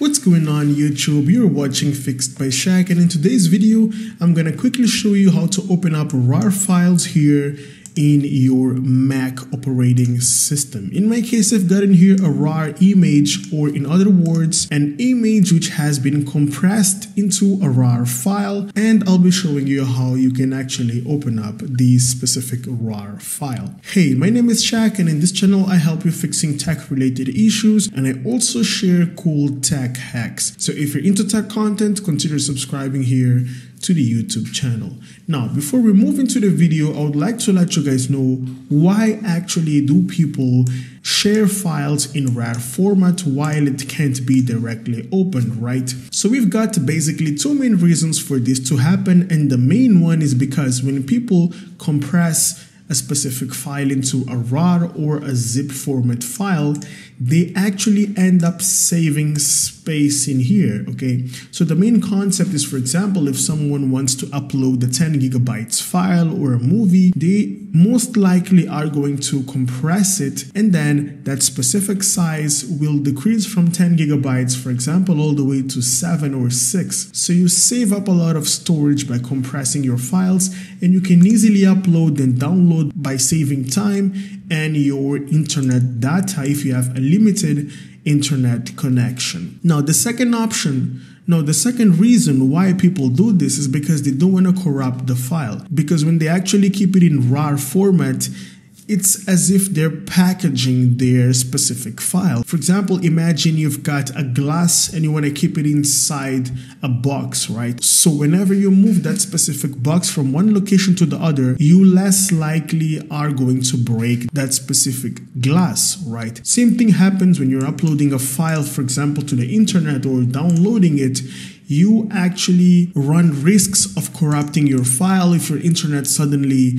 What's going on YouTube, you're watching Fixed by Shaq, and in today's video I'm gonna quickly show you how to open up RAR files here in your Mac operating system. In my case, I've gotten here a RAR image, or in other words, an image which has been compressed into a RAR file, and I'll be showing you how you can actually open up the specific RAR file. Hey, my name is Shaq, and in this channel I help you fixing tech related issues, and I also share cool tech hacks. So if you're into tech content, consider subscribing here to the YouTube channel. Now, before we move into the video, I would like to let you guys know why actually do people share files in RAR format while it can't be directly opened, right? So we've got basically two main reasons for this to happen, and the main one is because when people compress a specific file into a RAR or a zip format file, they actually end up saving space in here, okay? So the main concept is, for example, if someone wants to upload the 10 gigabytes file or a movie, they most likely are going to compress it, and then that specific size will decrease from 10 gigabytes, for example, all the way to 7 or 6. So you save up a lot of storage by compressing your files, and you can easily upload and download by saving time and your internet data if you have a limited internet connection. Now, the second reason why people do this is because they don't want to corrupt the file, because when they actually keep it in RAR format, it's as if they're packaging their specific file. For example, imagine you've got a glass and you want to keep it inside a box, right? So whenever you move that specific box from one location to the other, you less likely are going to break that specific glass, right? Same thing happens when you're uploading a file, for example, to the internet or downloading it. You actually run risks of corrupting your file if your internet suddenly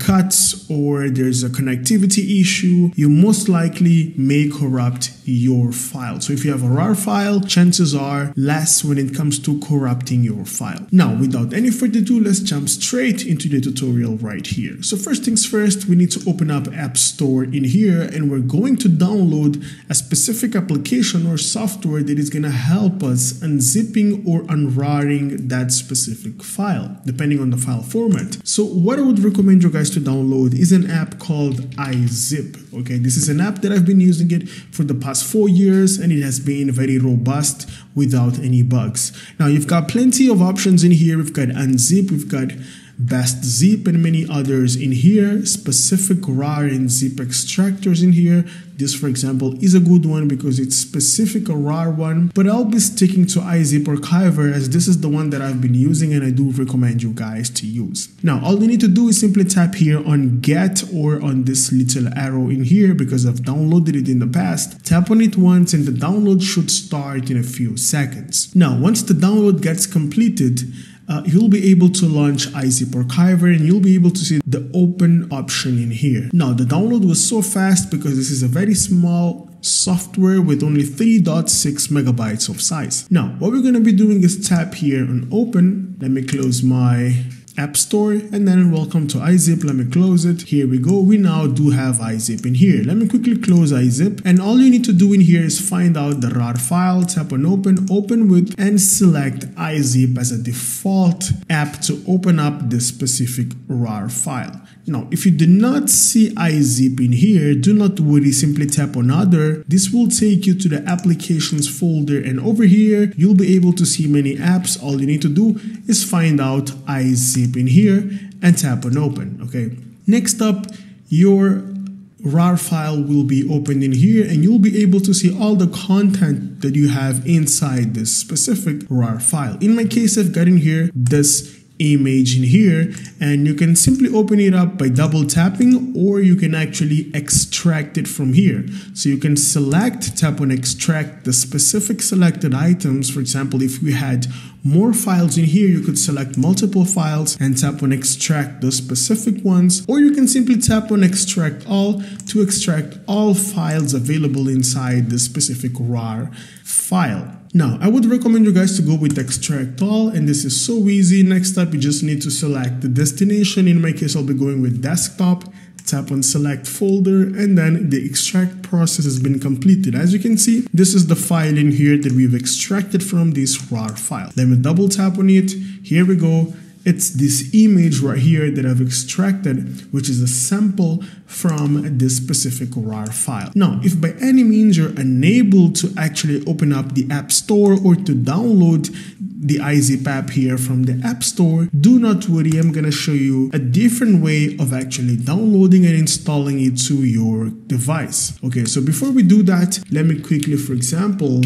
cuts or there's a connectivity issue. You most likely may corrupt your file. So if you have a RAR file, chances are less when it comes to corrupting your file. Now, without any further ado, let's jump straight into the tutorial right here. So first things first, we need to open up App Store in here, and we're going to download a specific application or software that is going to help us unzipping or unRARing that specific file, depending on the file format. So what I would recommend you guys to download is an app called iZip. Okay, this is an app that I've been using it for the past 4 years, and it has been very robust without any bugs. Now, you've got plenty of options in here. We've got unzip, we've got best zip, and many others in here, specific RAR and zip extractors in here. This, for example, is a good one because it's specific, a RAR one, but I'll be sticking to iZip Archiver as this is the one that I've been using, and I do recommend you guys to use. Now, all you need to do is simply tap here on get, or on this little arrow in here, because I've downloaded it in the past. Tap on it once and the download should start in a few seconds. Now, once the download gets completed, you'll be able to launch iZip Archiver, and you'll be able to see the open option in here. Now, the download was so fast because this is a very small software with only 3.6 megabytes of size. Now, what we're going to be doing is tap here on open. Let me close my App Store, and then welcome to iZip. Let me close it. Here we go. We now do have iZip in here. Let me quickly close iZip, and all you need to do in here is find out the RAR file, tap on open, open with, and select iZip as a default app to open up this specific RAR file. Now, if you do not see iZip in here, do not worry, simply tap on other. This will take you to the applications folder, and over here you'll be able to see many apps. All you need to do is find out iZip in here and tap on open. Okay, next up, your RAR file will be opened in here, and you'll be able to see all the content that you have inside this specific RAR file. In my case, I've got in here this image in here, and you can simply open it up by double tapping, or you can actually extract it from here. So you can select, tap on extract the specific selected items. For example, if we had more files in here, you could select multiple files and tap on extract the specific ones, or you can simply tap on extract all to extract all files available inside the specific RAR file. Now, I would recommend you guys to go with extract all, and this is so easy. Next up, you just need to select the destination. In my case, I'll be going with desktop. tap on select folder, and then the extract process has been completed. As you can see, this is the file in here that we've extracted from this RAR file. Let me double tap on it. Here we go. It's this image right here that I've extracted, which is a sample from this specific RAR file. Now, if by any means you're unable to actually open up the App Store or to download the iZip app here from the App Store, do not worry, I'm gonna show you a different way of actually downloading and installing it to your device. Okay, so before we do that, let me quickly, for example,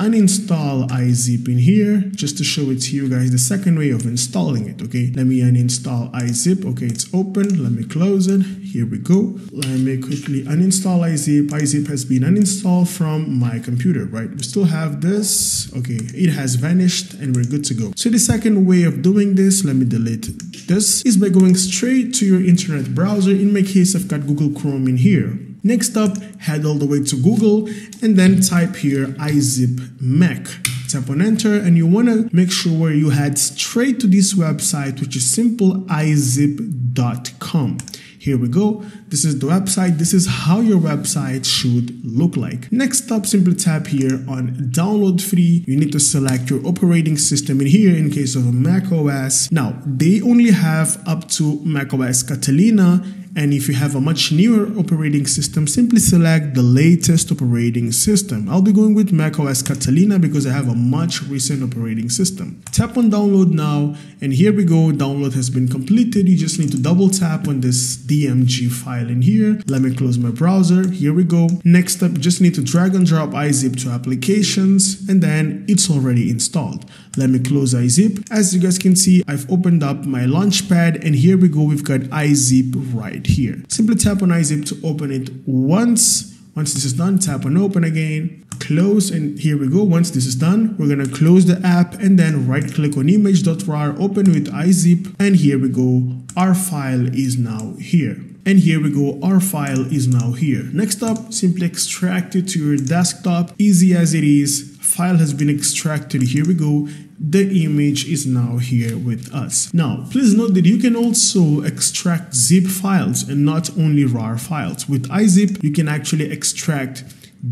uninstall iZip in here just to show it to you guys the second way of installing it. Okay, let me uninstall iZip. Okay, it's open. Let me close it. Here we go. Let me quickly uninstall iZip. iZip has been uninstalled from my computer, right? We still have this. Okay, it has vanished and we're good to go. So the second way of doing this, let me delete this, is by going straight to your internet browser. In my case, I've got Google Chrome in here. Next up, head all the way to Google and then type here iZip Mac. Tap on enter, and you want to make sure you head straight to this website, which is simple iZip.com. Here we go. This is the website. This is how your website should look like. Next up, simply tap here on download free. You need to select your operating system in here in case of a Mac OS. Now, they only have up to Mac OS Catalina. And if you have a much newer operating system, simply select the latest operating system. I'll be going with Mac OS Catalina because I have a much recent operating system. Tap on download now, and here we go. Download has been completed. You just need to double tap on this DMG file in here. Let me close my browser. Here we go. Next up, just need to drag and drop iZip to applications, and then it's already installed. Let me close iZip. As you guys can see, I've opened up my launchpad, and here we go. We've got iZip right here. Simply tap on iZip to open it once. Once this is done, tap on open again, close, and here we go. Once this is done, we're gonna close the app and then right click on image.rar, open with iZip, and here we go. Our file is now here. And here we go, our file is now here. Next up, simply extract it to your desktop. Easy as it is, file has been extracted. Here we go. The image is now here with us. Now, please note that you can also extract zip files and not only RAR files. With iZip, you can actually extract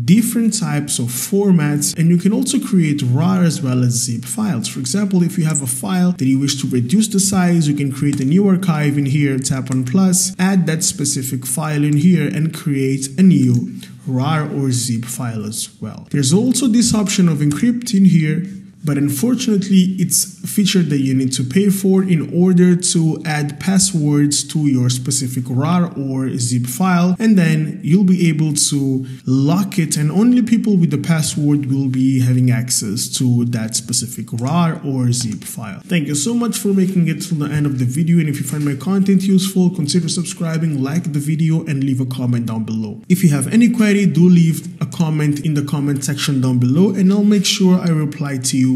different types of formats, and you can also create RAR as well as zip files. For example, if you have a file that you wish to reduce the size, you can create a new archive in here, tap on plus, add that specific file in here, and create a new RAR or zip file as well. There's also this option of encrypt in here, but unfortunately, it's a feature that you need to pay for in order to add passwords to your specific RAR or zip file, and then you'll be able to lock it, and only people with the password will be having access to that specific RAR or zip file. Thank you so much for making it till the end of the video, and if you find my content useful, consider subscribing, like the video, and leave a comment down below. If you have any query, do leave a comment in the comment section down below, and I'll make sure I reply to you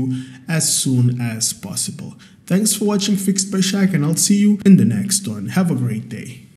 as soon as possible. Thanks for watching Fixed by Shaq, and I'll see you in the next one. Have a great day.